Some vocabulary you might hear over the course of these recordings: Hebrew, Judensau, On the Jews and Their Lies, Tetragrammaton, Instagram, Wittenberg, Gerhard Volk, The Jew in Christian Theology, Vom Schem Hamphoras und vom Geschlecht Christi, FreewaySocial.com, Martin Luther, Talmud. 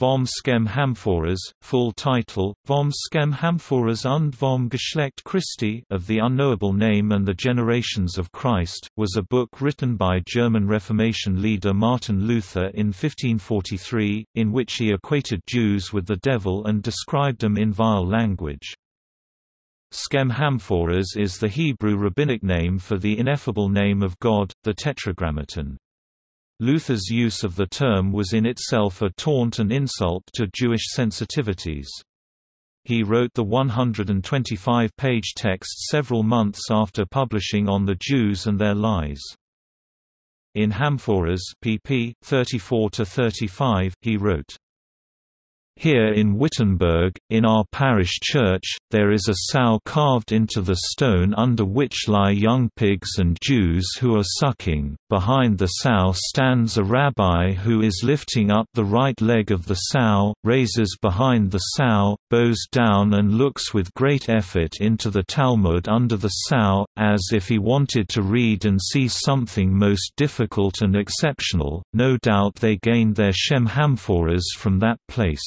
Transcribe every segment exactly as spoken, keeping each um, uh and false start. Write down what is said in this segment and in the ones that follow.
Vom Schem Hamphoras, full title, Vom Schem Hamphoras und vom Geschlecht Christi, of the Unknowable Name and the Generations of Christ, was a book written by German Reformation leader Martin Luther in fifteen forty-three, in which he equated Jews with the devil and described them in vile language. Schem Hamphoras is the Hebrew rabbinic name for the ineffable name of God, the Tetragrammaton. Luther's use of the term was in itself a taunt and insult to Jewish sensitivities. He wrote the one hundred twenty-five page text several months after publishing On the Jews and Their Lies. In Hamphoras, pp. thirty-four to thirty-five, he wrote, "Here in Wittenberg, in our parish church, there is a sow carved into the stone under which lie young pigs and Jews who are sucking. Behind the sow stands a rabbi who is lifting up the right leg of the sow, raises behind the sow, bows down and looks with great effort into the Talmud under the sow, as if he wanted to read and see something most difficult and exceptional. No doubt they gained their Schem Hamphoras from that place."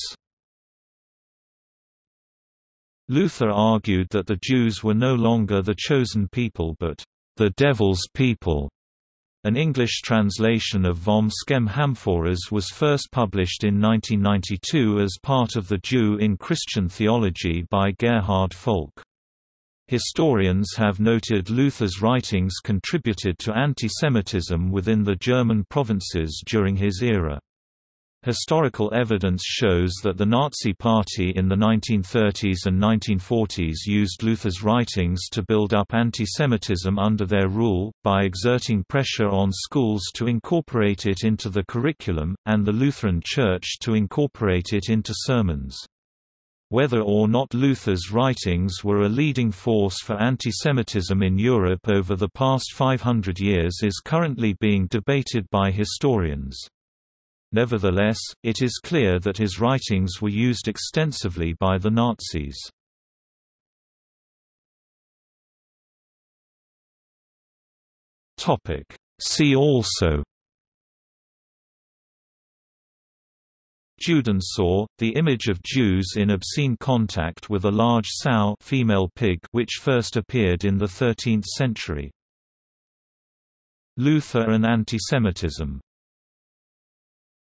Luther argued that the Jews were no longer the chosen people but the devil's people. An English translation of Vom Schem Hamphoras was first published in nineteen ninety-two as part of The Jew in Christian Theology by Gerhard Volk. Historians have noted Luther's writings contributed to antisemitism within the German provinces during his era. Historical evidence shows that the Nazi Party in the nineteen thirties and nineteen forties used Luther's writings to build up antisemitism under their rule, by exerting pressure on schools to incorporate it into the curriculum, and the Lutheran Church to incorporate it into sermons. Whether or not Luther's writings were a leading force for antisemitism in Europe over the past five hundred years is currently being debated by historians. Nevertheless, it is clear that his writings were used extensively by the Nazis. Topic: See also Judensau, the image of Jews in obscene contact with a large sow, female pig, which first appeared in the thirteenth century. Luther and antisemitism.